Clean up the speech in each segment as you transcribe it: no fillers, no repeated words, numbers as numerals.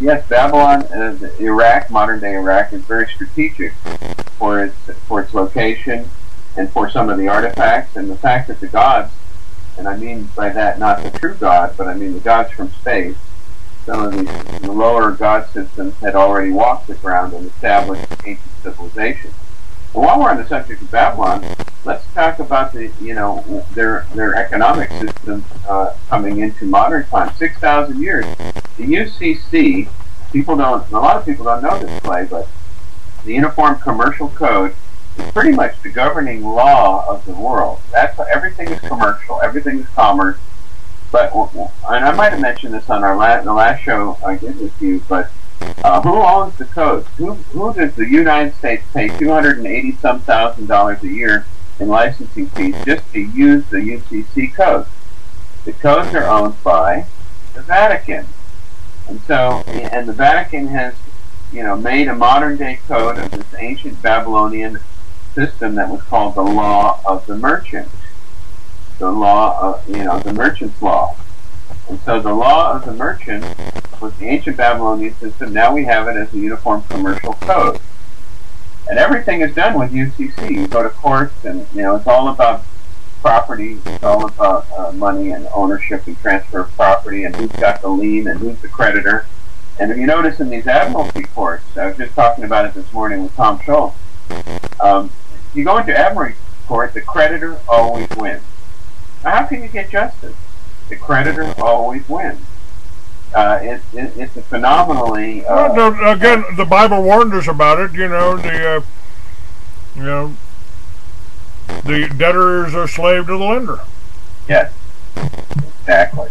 yes, Babylon, Iraq, modern-day Iraq, is very strategic for its location and for some of the artifacts, and the fact that the gods, and I mean by that not the true god, but I mean the gods from space, some of the lower god systems had already walked the ground and established ancient civilizations. And while we're on the subject of Babylon, let's talk about the, you know, their economic system coming into modern times. 6,000 years. The UCC, people don't, a lot of people don't know this play, but the Uniform Commercial Code is pretty much the governing law of the world. That's everything is commercial, everything is commerce. But, and I might have mentioned this on our the last show I did with you, but who owns the code? Who does the United States pay $280-some thousand a year in licensing fees just to use the UCC code? The codes are owned by the Vatican, and so the Vatican has, you know, made a modern-day code of this ancient Babylonian system that was called the Law of the Merchant, the law of, you know, the merchant's law. And so the Law of the Merchant was the ancient Babylonian system. Now we have it as the Uniform Commercial Code. And everything is done with UCC. You go to courts and, you know, it's all about property. It's all about money and ownership and transfer of property and who's got the lien and who's the creditor. And if you notice in these admiralty courts, I was just talking about it this morning with Tom Schultz, you go into admiralty court, the creditor always wins. Now, how can you get justice? The creditor always wins. It's a phenomenally. Well, again, the Bible warned us about it. You know, the debtors are slave to the lender. Yes, exactly.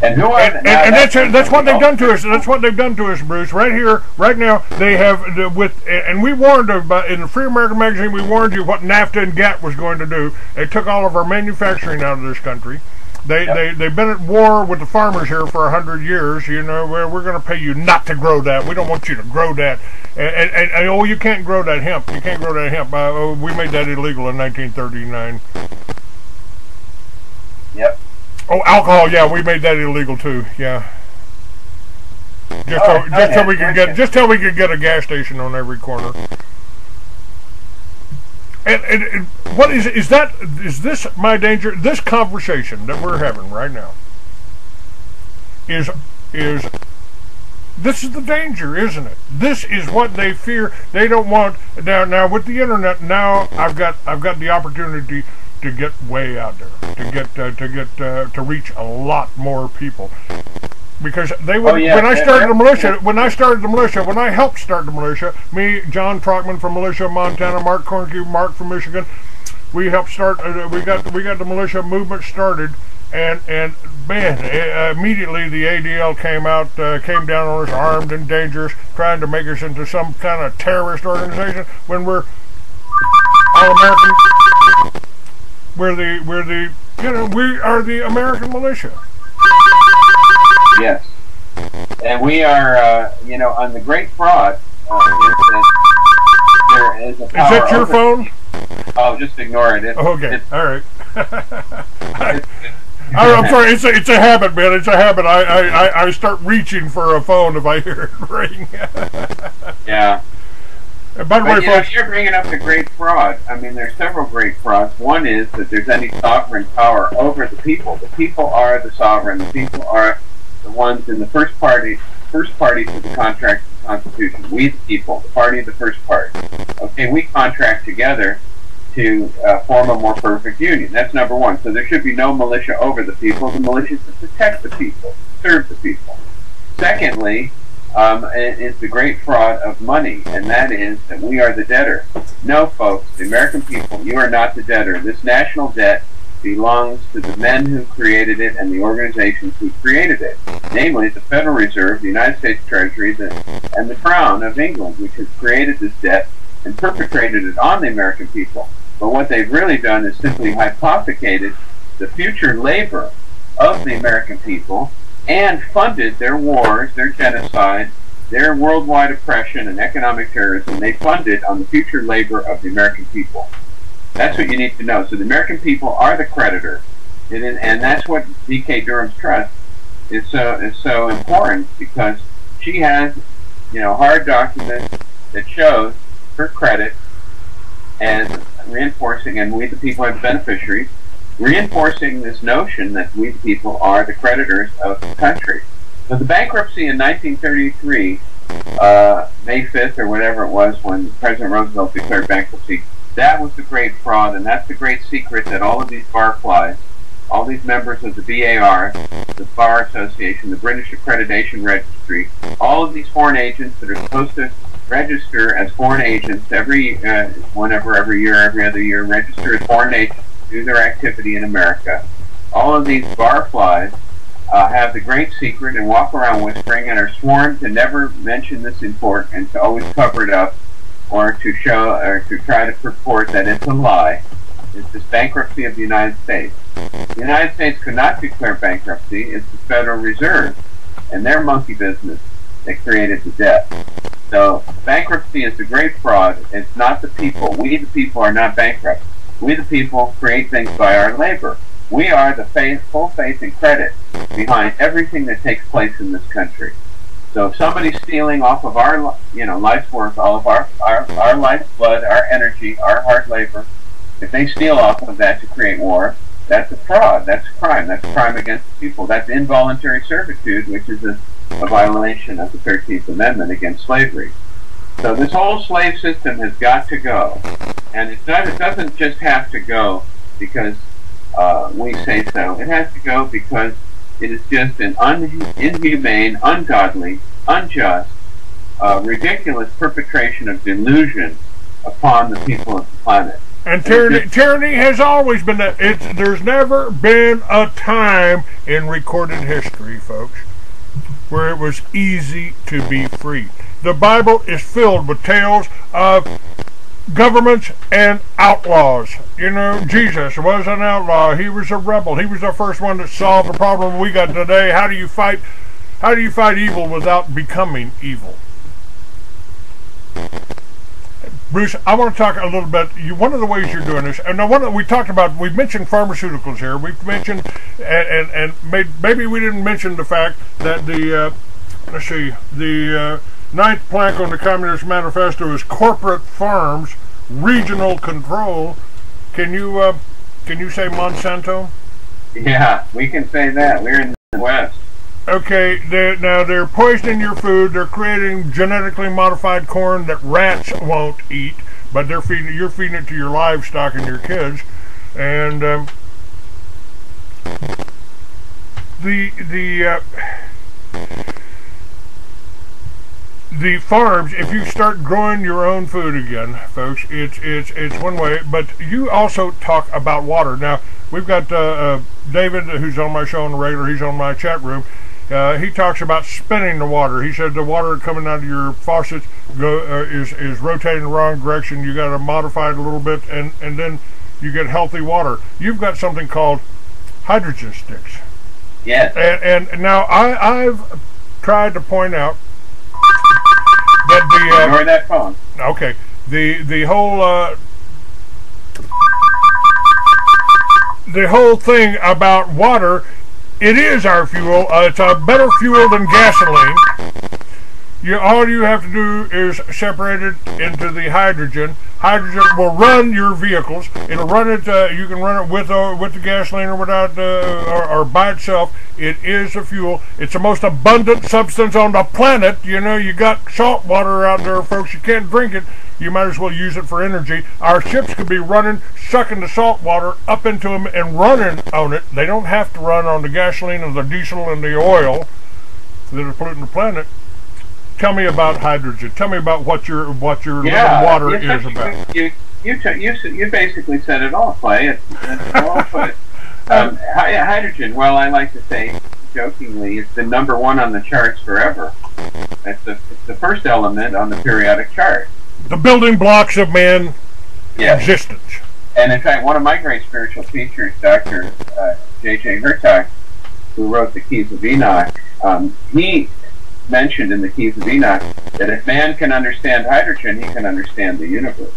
And who are that's what they've done to us. That's what they've done to us, Bruce. Right here, right now, they have and we warned about in the Free American magazine. We warned you what NAFTA and GATT was going to do. They took all of our manufacturing out of this country. They've been at war with the farmers here for 100 years. You know, we're going to pay you not to grow that. We don't want you to grow that. And oh, you can't grow that hemp. You can't grow that hemp. We made that illegal in 1939. Yep. Oh, alcohol. Yeah, we made that illegal too. Yeah. Just till we could get a gas station on every corner. And what is that? Is this my danger? This conversation that we're having right now is the danger, isn't it? This is what they fear. They don't want now with the internet. Now I've got the opportunity to get way out there, to reach a lot more people. Because they would, when I helped start the militia, me, John Trochman from Militia Montana, Mark Kornke, Mark from Michigan, we helped start. We got the militia movement started, and man, immediately the ADL came down on us, armed and dangerous, trying to make us into some kind of terrorist organization when we're all American. We are the American militia. Yes, and we are, you know, on the great fraud. Is that your phone? Oh, just ignore it. All right. I'm sorry. It's a habit, man. It's a habit. I start reaching for a phone if I hear it ring. Yeah. By the way, folks, you're bringing up the great fraud. I mean, there's several great frauds. One is that there's any sovereign power over the people. The people are the sovereign. The people are the ones in the first party to the contract of the Constitution. We, the people, the party of the first party. Okay, we contract together to form a more perfect union. That's number one. So there should be no militia over the people. The militia is to protect the people, serve the people. Secondly, it's the great fraud of money, and that is that we are the debtor. No, folks, the American people, you are not the debtor. This national debt belongs to the men who created it and the organizations who created it, namely the Federal Reserve, the United States Treasury, and the Crown of England, which has created this debt and perpetrated it on the American people. But what they've really done is simply hypothecated the future labor of the American people and funded their wars, their genocide, their worldwide oppression and economic terrorism. They funded on the future labor of the American people. That's what you need to know. So the American people are the creditor, and that's what D.K. Durham's trust is so important, because she has, you know, hard documents that shows her credit as reinforcing, and we the people are the beneficiaries, reinforcing this notion that we the people are the creditors of the country. But the bankruptcy in 1933, May 5th or whatever it was, when President Roosevelt declared bankruptcy, that was the great fraud, and that's the great secret that all of these barflies, all these members of the BAR, the Bar Association, the British Accreditation Registry, all of these foreign agents that are supposed to register as foreign agents every other year, register as foreign agents to do their activity in America. All of these barflies have the great secret and walk around whispering and are sworn to never mention this in court and to always cover it up or to show or to try to purport that it's a lie. It's this bankruptcy of the United States. The United States could not declare bankruptcy. It's the Federal Reserve and their monkey business that created the debt. So bankruptcy is the great fraud. It's not the people. We the people are not bankrupt. We the people create things by our labor. We are the full faith and credit behind everything that takes place in this country. So if somebody's stealing off of our, you know, life's worth, all of our life's blood, our energy, our hard labor, if they steal off of that to create war, that's a fraud. That's a crime. That's a crime against the people. That's involuntary servitude, which is a violation of the 13th Amendment against slavery. So this whole slave system has got to go. And it's not, it doesn't just have to go because we say so. It has to go because it is just an inhumane, ungodly, unjust, ridiculous perpetration of delusion upon the people of the planet. And tyranny has always been that. There's never been a time in recorded history, folks, where it was easy to be free. The Bible is filled with tales of governments and outlaws. You know, Jesus was an outlaw. He was a rebel. He was the first one that solved the problem we got today. How do you fight? How do you fight evil without becoming evil? Bruce, I want to talk a little bit. One of the ways you're doing this, and the one that we talked about, we've mentioned pharmaceuticals here. We've mentioned, and maybe we didn't mention the fact that the, ninth plank on the Communist Manifesto is corporate farms, regional control. Can you say Monsanto? Yeah, we can say that. We're in the West. Okay, now they're poisoning your food. They're creating genetically modified corn that rats won't eat, but they're you're feeding it to your livestock and your kids. And the farms, if you start growing your own food again, folks, it's one way. But you also talk about water. Now we've got David, who's on my show on the regular. He's on my chat room. He talks about spinning the water. He said the water coming out of your faucets is rotating the wrong direction. You got to modify it a little bit, and then you get healthy water. You've got something called hydrogen sticks. Yes. And now I've tried to point out that the that phone. Okay. The whole. The whole thing about water, it is our fuel. It's a better fuel than gasoline. All you have to do is separate it into the hydrogen. Hydrogen will run your vehicles. It'll run it. You can run it with the gasoline or without, or by itself. It is a fuel. It's the most abundant substance on the planet. You know, you got salt water out there, folks. You can't drink it. You might as well use it for energy. Our ships could be running, sucking the salt water up into them and running on it. They don't have to run on the gasoline or the diesel and the oil that are polluting the planet. Tell me about hydrogen. Tell me about what your water is about. You basically said it all, Clay. It's all put. Hydrogen. Well, I like to say jokingly, it's been #1 on the charts forever. It's the first element on the periodic chart. The building blocks of man's existence. And in fact, one of my great spiritual teachers, Dr. J.J. Hurtak, who wrote The Keys of Enoch, he mentioned in The Keys of Enoch that if man can understand hydrogen, he can understand the universe.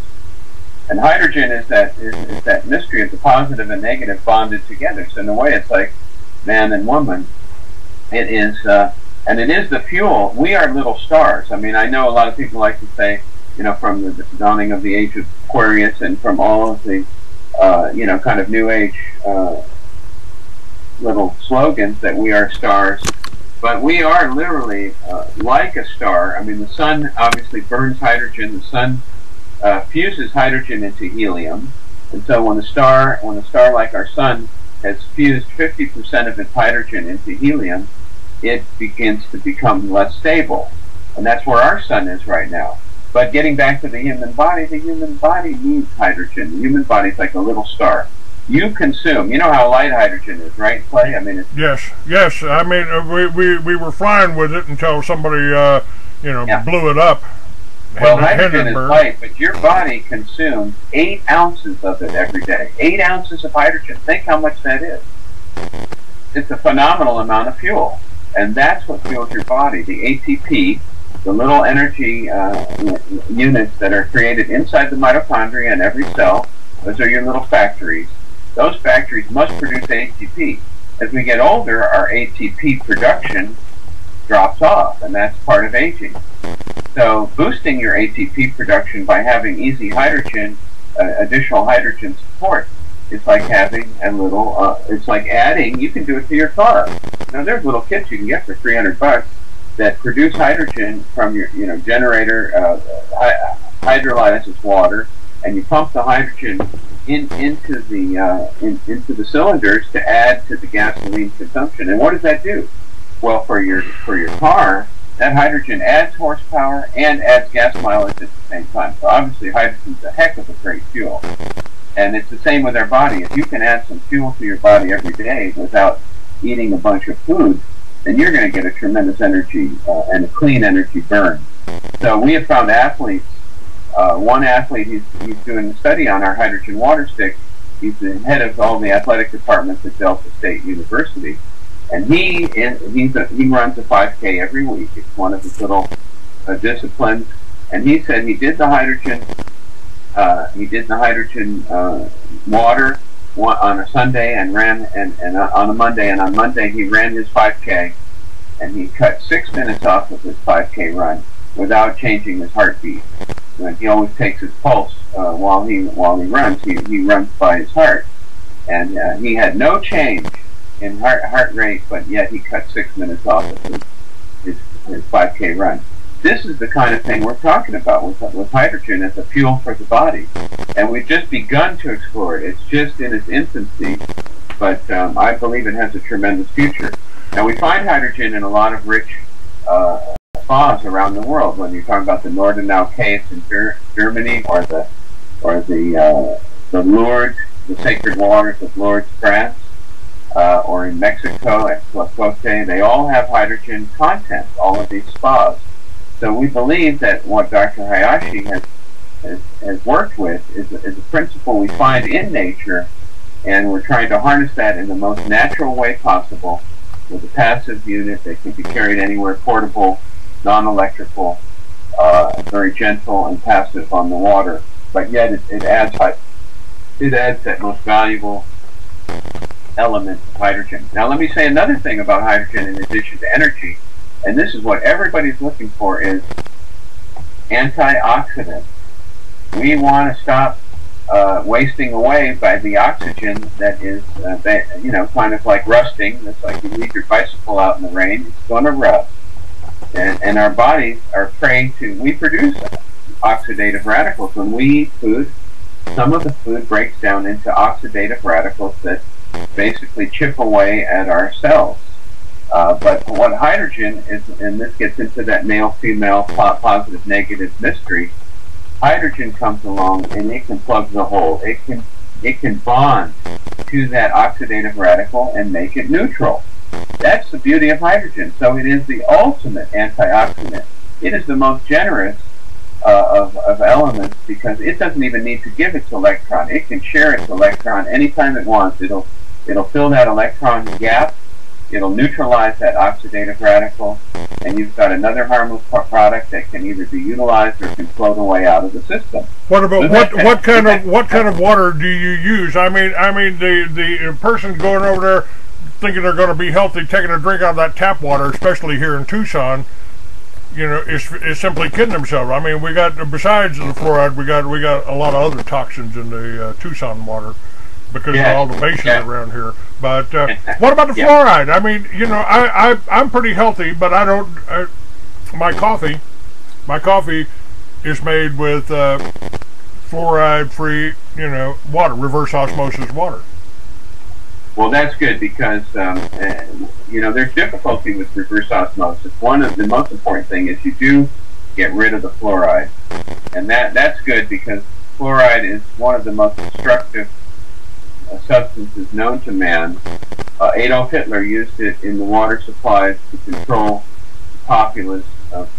And hydrogen is that mystery of the positive and negative bonded together. So in a way, it's like man and woman. It is and it is the fuel. We are little stars. I mean, I know a lot of people like to say, you know, from the dawning of the age of Aquarius and from all of the, you know, kind of new age little slogans that we are stars. But we are literally like a star. I mean, the sun obviously burns hydrogen. The sun fuses hydrogen into helium. And so when a star like our sun has fused 50% of its hydrogen into helium, it begins to become less stable. And that's where our sun is right now. But getting back to the human body needs hydrogen. The human body is like a little star. You consume. You know how light hydrogen is, right, Clay? I mean, it's yes. I mean, we were flying with it until somebody, you know, blew it up. Well, hydrogen is light, but your body consumes 8 ounces of it every day. 8 ounces of hydrogen. Think how much that is. It's a phenomenal amount of fuel, and that's what fuels your body. The ATP, the little energy units that are created inside the mitochondria in every cell, those are your little factories. Those factories must produce ATP. As we get older, our ATP production drops off, and that's part of aging. So boosting your ATP production by having easy hydrogen, additional hydrogen support, is like having a little, it's like adding, you can do it to your car. Now there's little kits you can get for $300 that produce hydrogen from your, you know, generator, hydrolyzes water, and you pump the hydrogen into the cylinders to add to the gasoline consumption. And what does that do? Well, for your car, that hydrogen adds horsepower and adds gas mileage at the same time. So obviously, hydrogen's a heck of a great fuel, and it's the same with our body. If you can add some fuel to your body every day without eating a bunch of food, then you're going to get a tremendous energy and a clean energy burn. So we have found athletes. One athlete, he's doing a study on our hydrogen water stick. He's the head of all the athletic departments at Delta State University, and he runs a 5K every week. It's one of his little disciplines. And he said he did the hydrogen water on a Sunday and ran and on a Monday, and on Monday he ran his 5K, and he cut 6 minutes off of his 5K run without changing his heartbeat. And he always takes his pulse while he runs. He runs by his heart, and he had no change in heart rate, but yet he cut 6 minutes off of his 5K run. This is the kind of thing we're talking about with hydrogen as a fuel for the body, and we've just begun to explore it. It's just in its infancy, but I believe it has a tremendous future. Now we find hydrogen in a lot of rich spas around the world. When you're talking about the Nordenau caves in Germany, or the Lourdes, the sacred waters of Lourdes, France, or in Mexico at Tlacote, they all have hydrogen content. All of these spas. So we believe that what Dr. Hayashi has worked with is a principle we find in nature, and we're trying to harness that in the most natural way possible with a passive unit that can be carried anywhere, portable, non-electrical, very gentle and passive on the water, but yet it adds that most valuable element of hydrogen. Now let me say another thing about hydrogen in addition to energy, and this is what everybody's looking for, is antioxidants. We want to stop wasting away by the oxygen that is, you know, kind of like rusting. It's like you leave your bicycle out in the rain, it's going to rust. And our bodies are prey to, we produce oxidative radicals. When we eat food, some of the food breaks down into oxidative radicals that basically chip away at our cells. But what hydrogen is, and this gets into that male-female positive-negative mystery, hydrogen comes along and it can plug the hole. It can bond to that oxidative radical and make it neutral. That's the beauty of hydrogen. So it is the ultimate antioxidant. It is the most generous of elements, because it doesn't even need to give its electron. It can share its electron anytime it wants. It'll fill that electron gap. It'll neutralize that oxidative radical, and you've got another harmless product that can either be utilized or can float away out of the system. What about what kind of water do you use? I mean the person going over there thinking they're going to be healthy, taking a drink out of that tap water, especially here in Tucson, you know, is simply kidding themselves. I mean, we got, besides the fluoride, we got a lot of other toxins in the Tucson water because of all the bases around here. But what about the fluoride? I mean, you know, I'm pretty healthy, but I don't. My coffee is made with fluoride-free, you know, water, reverse osmosis water. Well, that's good because, you know, there's difficulty with reverse osmosis. One of the most important thing is you do get rid of the fluoride. And that's good because fluoride is one of the most destructive substances known to man. Adolf Hitler used it in the water supplies to control the populace of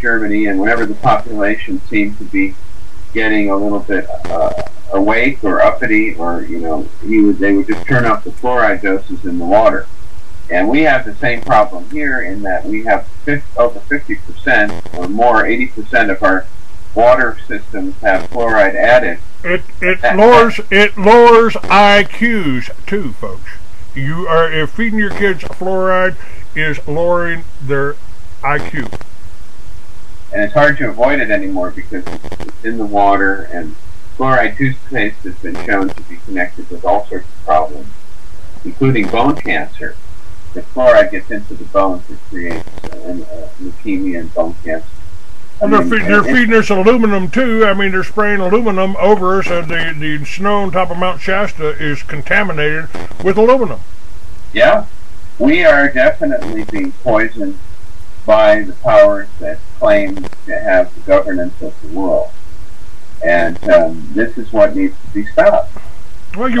Germany. And whenever the population seemed to be getting a little bit awake or uppity, or you know, they would just turn up the fluoride doses in the water. And we have the same problem here in that we have over 50% or more, 80% of our water systems have fluoride added. It lowers IQs too, folks. If feeding your kids fluoride is lowering their IQ. And it's hard to avoid it anymore because it's in the water, and fluoride toothpaste has been shown to be connected with all sorts of problems, including bone cancer. If fluoride gets into the bones, it creates leukemia and bone cancer. And they're feeding us aluminum too. I mean, they're spraying aluminum over us, and the snow on top of Mount Shasta is contaminated with aluminum. Yeah, we are definitely being poisoned by the powers that claim to have the governance of the world, and this is what needs to be stopped. Well, you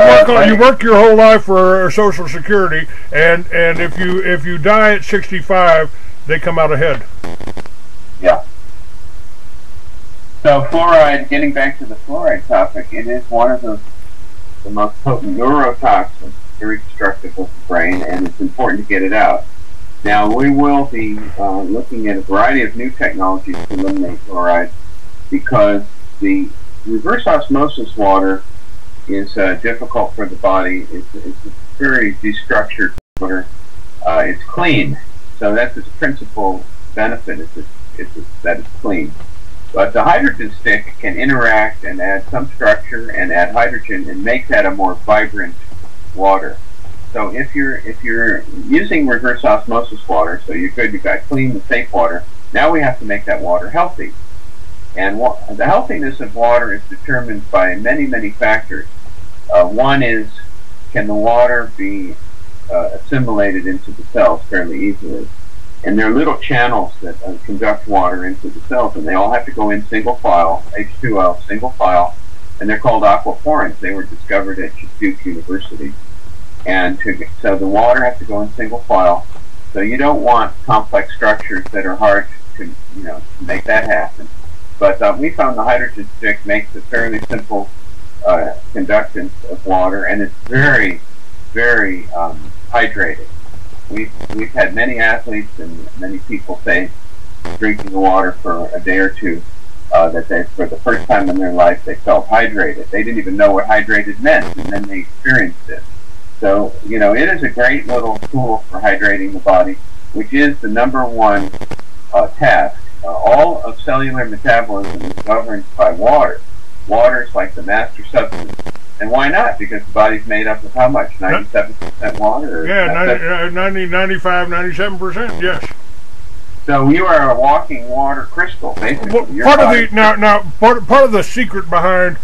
work your whole life for Social Security, and if you die at 65, they come out ahead. Yeah. So fluoride. Getting back to the fluoride topic, it is one of the most potent neurotoxins, very destructive of the brain, and it's important to get it out. Now, we will be looking at a variety of new technologies to eliminate fluoride because the reverse osmosis water is difficult for the body. It's a very destructured water. It's clean, so that's its principal benefit, that it's clean. But the hydrogen stick can interact and add some structure and add hydrogen and make that a more vibrant water. So if you're using reverse osmosis water, so you're good, you've got clean and safe water, now we have to make that water healthy. And the healthiness of water is determined by many, many factors. One is, can the water be assimilated into the cells fairly easily? And there are little channels that conduct water into the cells, and they all have to go in single file, H2O, single file, and they're called aquaporins. They were discovered at Duke University. And so the water has to go in single file. So you don't want complex structures that are hard to, you know, make that happen. But we found the hydrogen stick makes a fairly simple conductance of water, and it's very, very hydrated. We've had many athletes and many people say drinking the water for a day or two that they, for the first time in their life, they felt hydrated. They didn't even know what hydrated meant, and then they experienced it. So, you know, it is a great little tool for hydrating the body, which is the number one task. All of cellular metabolism is governed by water. Water is like the master substance. And why not? Because the body's made up of how much? 97% water? Yeah, 97%, yes. So you are a walking water crystal, basically. Well, part of the secret behind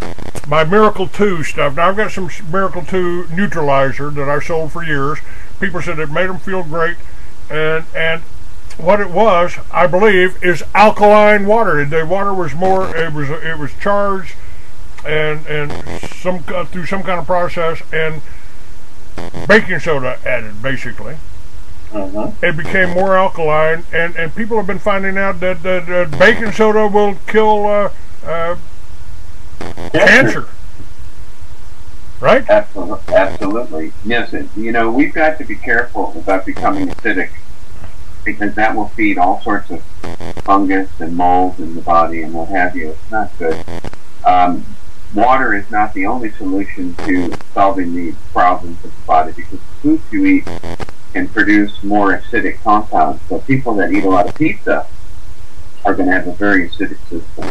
my Miracle 2 stuff. Now, I've got some Miracle 2 neutralizer that I've sold for years. People said it made them feel great. And what it was, I believe, is alkaline water. The water was more, it was charged and through some kind of process, and baking soda added, basically. It became more alkaline, and people have been finding out that baking soda will kill cancer. Right? Absolutely. Yes, you know, we've got to be careful about becoming acidic because that will feed all sorts of fungus and mold in the body and what have you. It's not good. water is not the only solution to solving the problems of the body, because the foods you eat can produce more acidic compounds. So people that eat a lot of pizza are going to have a very acidic system.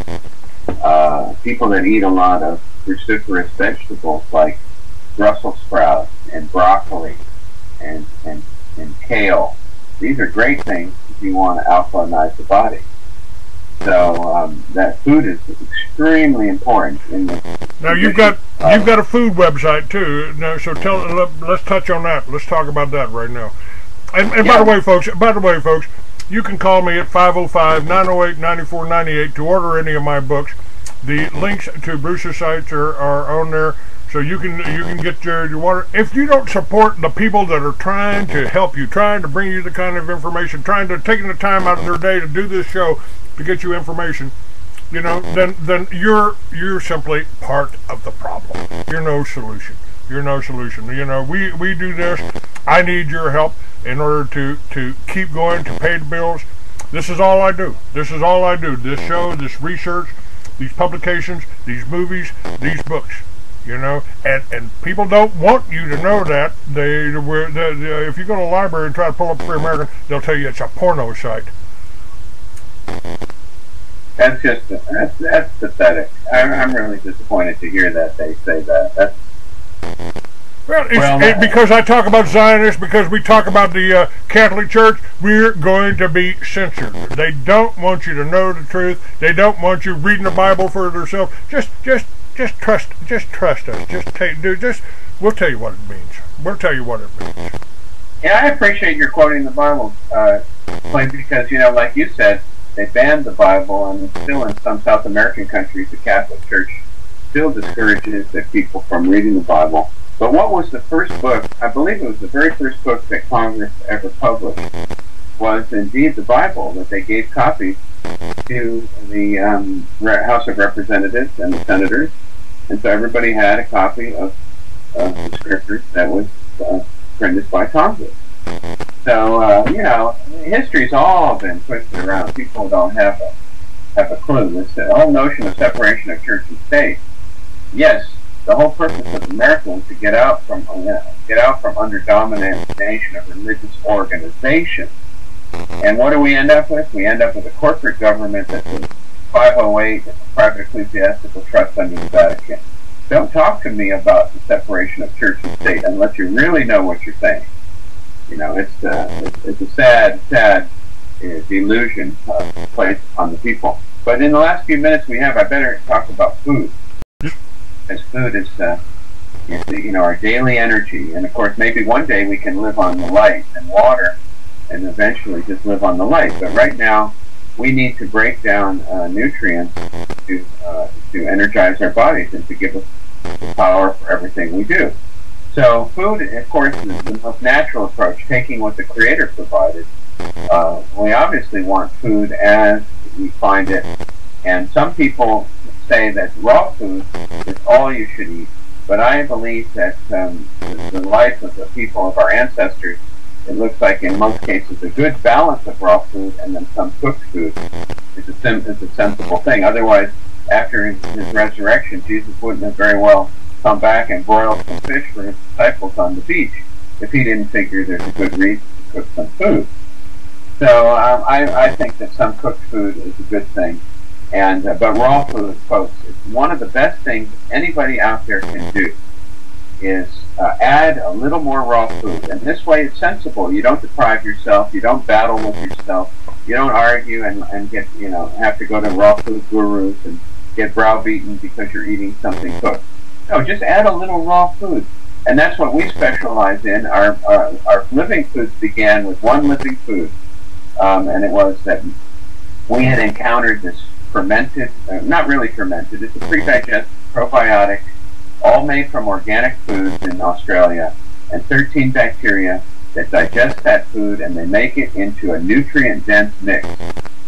People that eat a lot of cruciferous vegetables like Brussels sprouts and broccoli and kale, these are great things if you want to alkalinize the body. So that food is extremely important. In the now you've got a food website too. Now, so let's touch on that. Let's talk about that right now. And yeah. by the way, folks, you can call me at 505-908-9498 to order any of my books. The links to Bruce's sites are on there, so you can get your water. If you don't support the people that are trying to help you, trying to bring you the kind of information, taking the time out of their day to do this show to get you information, you know, then you're simply part of the problem. You're no solution. You're no solution. You know, we do this. I need your help in order to keep going, to pay the bills. This is all I do. This is all I do. This show, this research, these publications, these movies, these books, you know, and people don't want you to know that. If you go to a library and try to pull up Free American, they'll tell you it's a porno site. That's just, that's pathetic. I'm really disappointed to hear that they say that. That's, well, because I talk about Zionists, because we talk about the Catholic Church, we're going to be censored. They don't want you to know the truth. They don't want you reading the Bible for yourself. Just trust us. We'll tell you what it means. Yeah, I appreciate your quoting the Bible, because, you know, like you said, they banned the Bible, and still in some South American countries, the Catholic Church still discourages the people from reading the Bible. But what was the first book, I believe it was the very first book that Congress ever published, was indeed the Bible, that they gave copies to the House of Representatives and the senators. And so everybody had a copy of the scriptures that was printed by Congress. So, you know, history's all been twisted around. People don't have a clue. This whole notion of separation of church and state, yes, the whole purpose of America was to get out from under domination of religious organizations. And what do we end up with? We end up with a corporate government that's a 508, that's a private ecclesiastical trust under the Vatican. Don't talk to me about the separation of church and state unless you really know what you're saying. You know, it's a sad, sad delusion placed on the people. But in the last few minutes we have, I better talk about food. As food is you know, our daily energy, and of course maybe one day we can live on the light and water, and eventually just live on the light. But right now we need to break down nutrients to energize our bodies and to give us the power for everything we do. So food, of course, is the most natural approach, taking what the Creator provided. We obviously want food as we find it, and some people say that raw food is all you should eat, but I believe that the life of the people of our ancestors, it looks like in most cases a good balance of raw food and then some cooked food is a sensible thing. Otherwise, after his resurrection, Jesus wouldn't have very well come back and broiled some fish for his disciples on the beach if he didn't figure there's a good reason to cook some food. So I think that some cooked food is a good thing. And but raw food, folks, is one of the best things anybody out there can do is add a little more raw food. And this way it's sensible. You don't deprive yourself. You don't battle with yourself. You don't argue and get, you know, have to go to raw food gurus and get browbeaten because you're eating something cooked. No, just add a little raw food. And that's what we specialize in. Our living foods began with one living food. And it was that we had encountered this fermented, not really fermented, it's a pre-digested probiotic, all made from organic foods in Australia, and 13 bacteria that digest that food, and they make it into a nutrient-dense mix.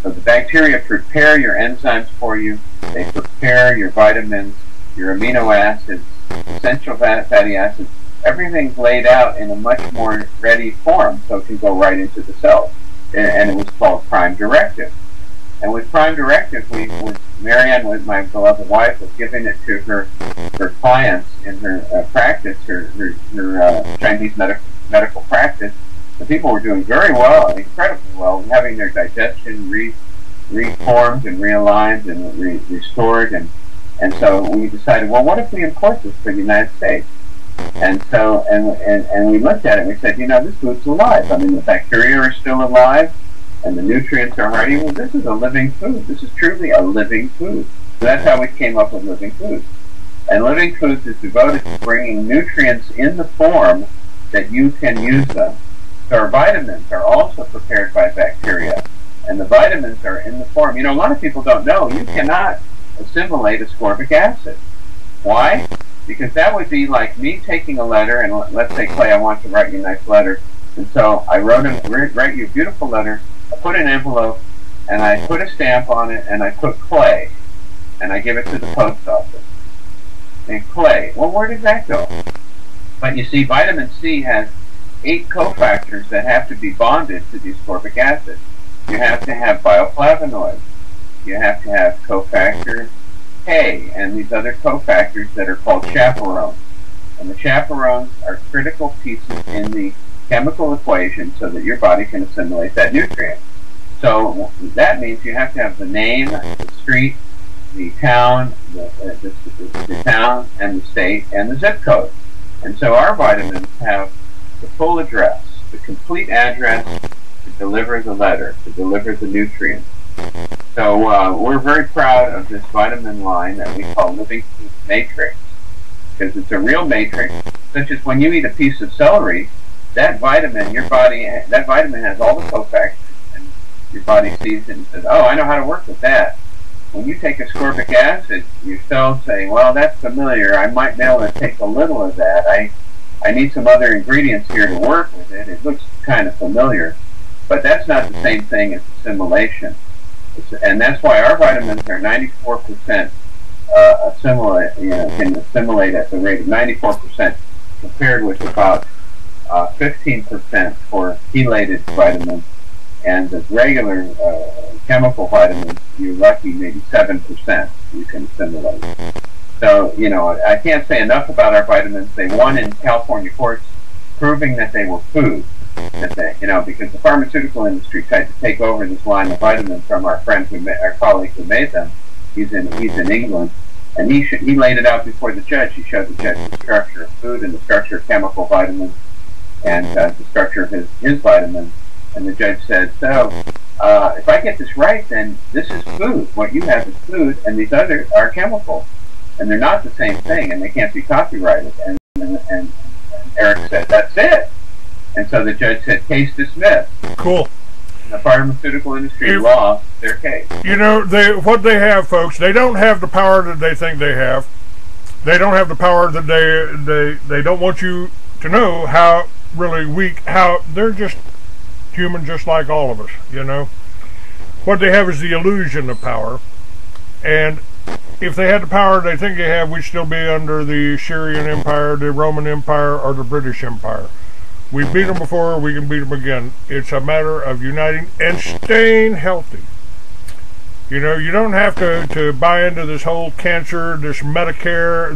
So the bacteria prepare your enzymes for you, they prepare your vitamins, your amino acids, essential fatty acids, everything's laid out in a much more ready form, so it can go right into the cells, and it was called Prime Directive. And with prime directive, Marianne, with my beloved wife, was giving it to her clients in her practice, her Chinese medical practice. The people were doing very well, incredibly well, having their digestion reformed and realigned and restored. And so we decided, well, what if we import this for the United States? And so, and we looked at it and we said, you know, this food's alive. I mean, the bacteria are still alive, and the nutrients are hardy. Well, this is a living food. This is truly a living food. So that's how we came up with living foods. And living foods is devoted to bringing nutrients in the form that you can use them. So our vitamins are also prepared by bacteria, and the vitamins are in the form. You know, a lot of people don't know you cannot assimilate ascorbic acid. Why? Because that would be like me taking a letter, and let's say, Clay, I want to write you a nice letter. And so I write you a beautiful letter. I put an envelope, and I put a stamp on it, and I put Clay, and I give it to the post office. And Clay, well, where does that go? But you see, vitamin C has 8 cofactors that have to be bonded to the ascorbic acid. You have to have bioflavonoids. You have to have cofactor K and these other cofactors that are called chaperones. And the chaperones are critical pieces in the chemical equation so that your body can assimilate that nutrient. So that means you have to have the name, the street, the town, the town and the state and the zip code. And so our vitamins have the full address, the complete address to deliver the letter, to deliver the nutrient. So we're very proud of this vitamin line that we call Living Food Matrix, because it's a real matrix, such as when you eat a piece of celery, that vitamin, your body, that vitamin has all the cofactors, and your body sees it and says, oh, I know how to work with that. When you take ascorbic acid, your cells say, well, that's familiar, I might be able to take a little of that, I need some other ingredients here to work with it, it looks kind of familiar, but that's not the same thing as assimilation. And that's why our vitamins are 94% can assimilate at the rate of 94%, compared with about 15% for chelated vitamins, and the regular chemical vitamins, you're lucky, maybe 7% you can assimilate. So, you know, I can't say enough about our vitamins. They won in California courts, proving that they were food. You know, because the pharmaceutical industry tried to take over this line of vitamins from our friend, our colleague who made them. He's in England, and he laid it out before the judge. He showed the judge the structure of food and the structure of chemical vitamins, and the structure of his vitamins. And the judge said, so if I get this right, then this is food. What you have is food, and these others are chemical, and they're not the same thing, and they can't be copyrighted. And Eric said, that's it. And so the judge said, case dismissed. Cool. And the pharmaceutical industry lost their case. You know, what they have, folks, they don't have the power that they think they have. They don't have the power that they don't want you to know how really weak, how they're just human, just like all of us, you know. What they have is the illusion of power. And if they had the power they think they have, we'd still be under the Syrian Empire, the Roman Empire, or the British Empire. We beat them before, we can beat them again. It's a matter of uniting and staying healthy. You know, you don't have to buy into this whole cancer, this Medicare,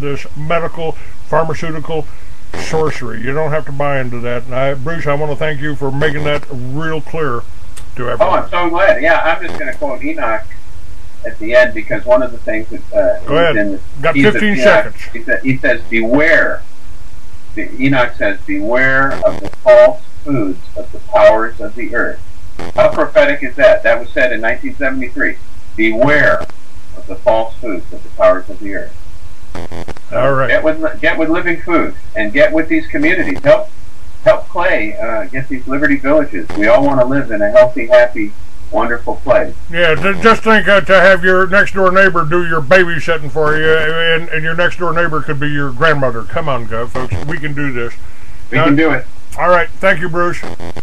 this medical, pharmaceutical sorcery. You don't have to buy into that. And Bruce, I want to thank you for making that real clear to everyone. Oh, I'm so glad. Yeah, I'm just going to quote Enoch at the end, because one of the things that... Go ahead. Got 15 seconds. He says, beware... Enoch says, beware of the false foods of the powers of the earth. How prophetic is that? That was said in 1973. Beware of the false foods of the powers of the earth. All right. Get with living food, and get with these communities. Help Clay get these Liberty Villages. We all want to live in a healthy, happy, wonderful place. Yeah, just think to have your next-door neighbor do your babysitting for you, and your next-door neighbor could be your grandmother. Come on, folks. We can do this. We can do it. All right. Thank you, Bruce.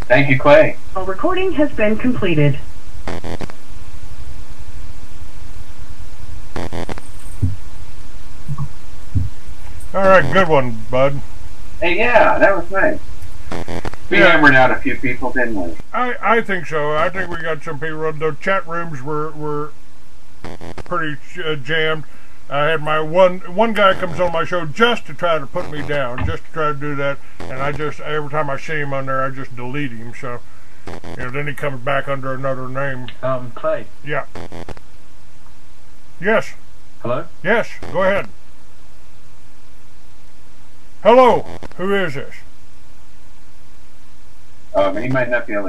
Thank you, Clay. Well, recording has been completed. All right. Good one, bud. Hey, yeah, that was nice. We hammered out a few people, didn't we? I think so. I think we got some people. The chat rooms were pretty jammed. I had my one guy comes on my show just to try to put me down, just to try to do that, and I just every time I see him on there, I just delete him. So, you know, then he comes back under another name. Clay. Yeah. Yes. Hello. Yes. Go ahead. Hello. Who is this? He might not be able to.